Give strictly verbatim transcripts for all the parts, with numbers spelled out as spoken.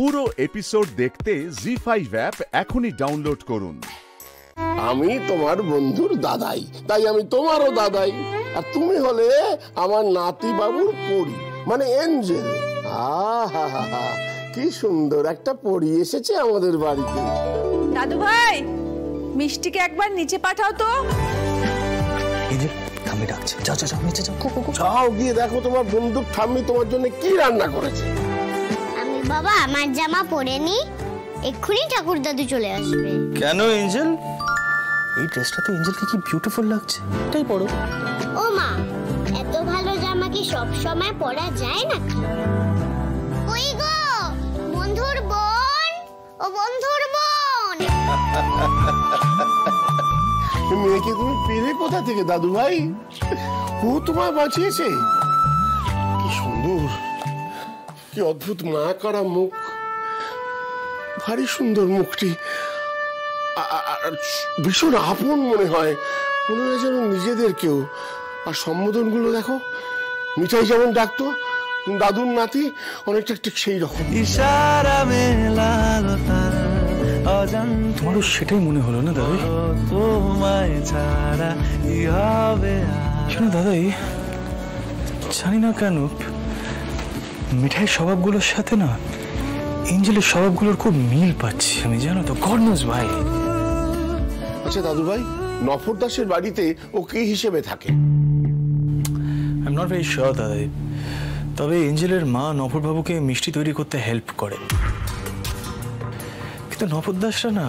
পুরো এপিসোড দেখতে Zee five app এখনই ডাউনলোড করুন। আমি তোমার বন্ধুর দাদাই, তাই আমি তোমারও দাদাই, আর তুমি হলে আমার নাতি বাবুর পরী, মানে এঞ্জেল। আহা, কি সুন্দর একটা পরী এসেছে আমাদের বাড়িতে। দাদু ভাই, মিষ্টিকে একবার নিচে পাঠাও তো। ঠাম্মি ডাকছে, যাও যাও নিচে যাও, যাও গিয়ে দেখো তোমার বন্ধু ঠাম্মি তোমার জন্য কি রান্না করেছে। আমি বাবা আমার জামা পরে নি, এক্ষুনি ঠাকুর দাদু চলে আসবে। কেন এঞ্জেল, এই ড্রেসটা তো এঞ্জেলকে কি বিউটিফুল লাগছে, এটাই পরো। ও মা, এত ভালো জামা কি সব সময় পরা যায় নাকি? ওই গো বন্ধুর বোন, ও বন্ধুর বোন, মেয়েকে তুমি পেলে কোথা থেকে দাদু ভাই? ও তোমায় বাঁচিয়েছে। কি সুন্দর, কি অদ্ভুত মা করা মুখ, ভারী সুন্দর মুখটি, ভীষণ আপন মনে হয়, মনে হয় যেন নিজেদের কেউ। আর সম্বোধন গুলো দেখো, মিঠাই যেমন ডাকতো দাদুর নাতি, অনেকটা ঠিক সেই রকম। তোমারও সেটাই মনে হলো না দাদু? কেন দাদাই জানি না কেন, মিঠাইয়ের স্বভাবগুলোর সাথে না এঞ্জেলের স্বভাবগুলোর খুব মিল পাচ্ছি আমি, জানো তো। গড নোজ ভাই। আচ্ছা দাদু ভাই, নফর দাসের বাড়িতে ও কি হিসেবে থাকে? I am not very sure দাদাই, তবে এঞ্জেলের মা নফর বাবুকে মিষ্টি তৈরি করতে হেল্প করে, কিন্তু নফর দাসরা না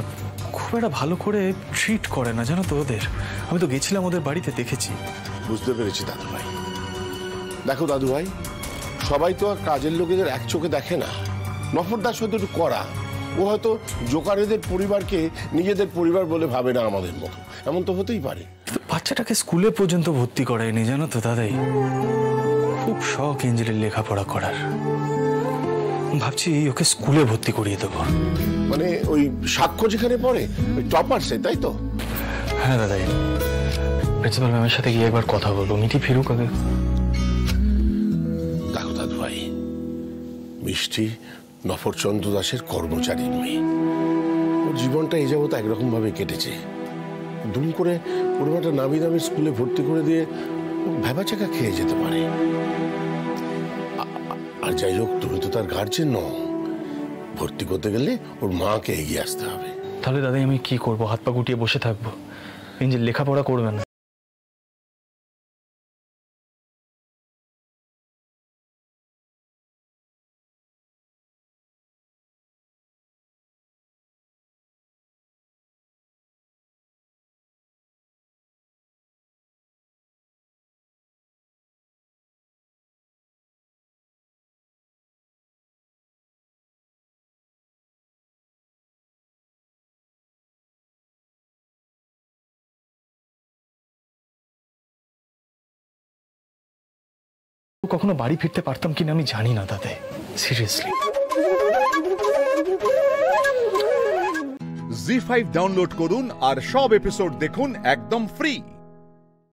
খুব একটা ভালো করে ট্রিট করে না জানো তো ওদের। আমি তো গেছিলাম ওদের বাড়িতে, দেখেছি। বুঝতে পেরেছি দাদু ভাই। দেখো দাদু ভাই, সবাই তো আর কাজের লোকেদের এক চোখে দেখে না। নফর দাস হয়তো একটু কড়া, ও হয়তো জোকারেদের পরিবারকে নিজেদের পরিবার বলে ভাবে না আমাদের মতো, এমন তো হতেই পারে। বাচ্চাটাকে স্কুলে পর্যন্ত ভর্তি করায়নি জানো তো দাদাই, খুব শখ এঞ্জেলের লেখাপড়া করার, ভাবছি ওকে স্কুলে ভর্তি করিয়ে দেবো। মানে ওই সাক্ষ্য যেখানে পড়ে, ওই টপারসে, তাই তো? হ্যাঁ দাদাই, প্রিন্সিপাল ম্যামের সাথে গিয়ে একবার কথা বলবো, মিটি ফিরুক আগে। দেখো দাদু ভাই, মিষ্টি নফরচন্দ্র দাসের কর্মচারী মেয়ে, ওর জীবনটা এই যাবত একরকম ভাবে কেটেছে। দুম করে ওর একটা নামি দামি স্কুলে ভর্তি করে দিয়ে ভেবাচাকা খেয়ে যেতে পারে। আর যাই হোক, তুমি তো তার গার্জেন নও, ভর্তি করতে গেলে ওর মাকে এগিয়ে আসতে হবে। তাহলে দাদাই আমি কি করবো, হাত পা গুটিয়ে বসে থাকবো? এঞ্জেল লেখাপড়া করবে না। কখনো বাড়ি ফিরতে পারতাম কিনা আমি জানি না দাদা, সিরিয়াসলি। জি ফাইভ ডাউনলোড করুন আর সব এপিসোড দেখুন একদম ফ্রি।